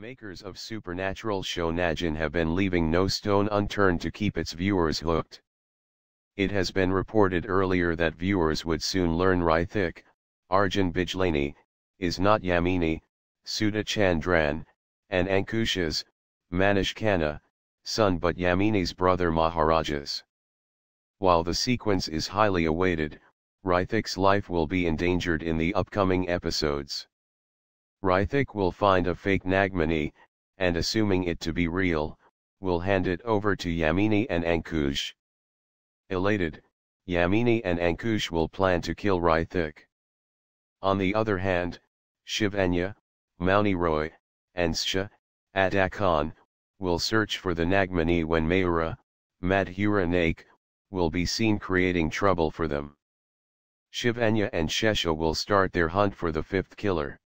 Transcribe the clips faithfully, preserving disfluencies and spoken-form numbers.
makers of supernatural show Naagin have been leaving no stone unturned to keep its viewers hooked. It has been reported earlier that viewers would soon learn Rithik, Arjun Bijlani, is not Yamini, Sudha Chandran, and Ankush's, Manish Khanna, son but Yamini's brother Maharaja's. While the sequence is highly awaited, Rithik's life will be endangered in the upcoming episodes. Rithik will find a fake Nagmani, and assuming it to be real, will hand it over to Yamini and Ankush. Elated, Yamini and Ankush will plan to kill Rithik. On the other hand, Shivanya, Mouni Roy, and Sudha, Adaa Khan, will search for the Nagmani when Mayura, Madhura Naik, will be seen creating trouble for them. Shivanya and Shesha will start their hunt for the fifth killer.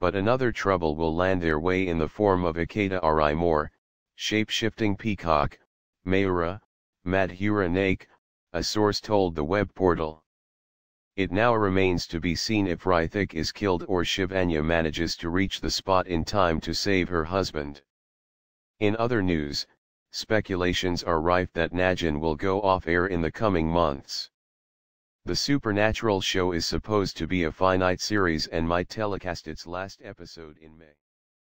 But another trouble will land their way in the form of ichadaari mor, shape-shifting peacock, Mayura, Madhura Naik, a source told the web portal. It now remains to be seen if Rithik is killed or Shivanya manages to reach the spot in time to save her husband. In other news, speculations are rife that Naagin will go off air in the coming months. The supernatural show is supposed to be a finite series and might telecast its last episode in May.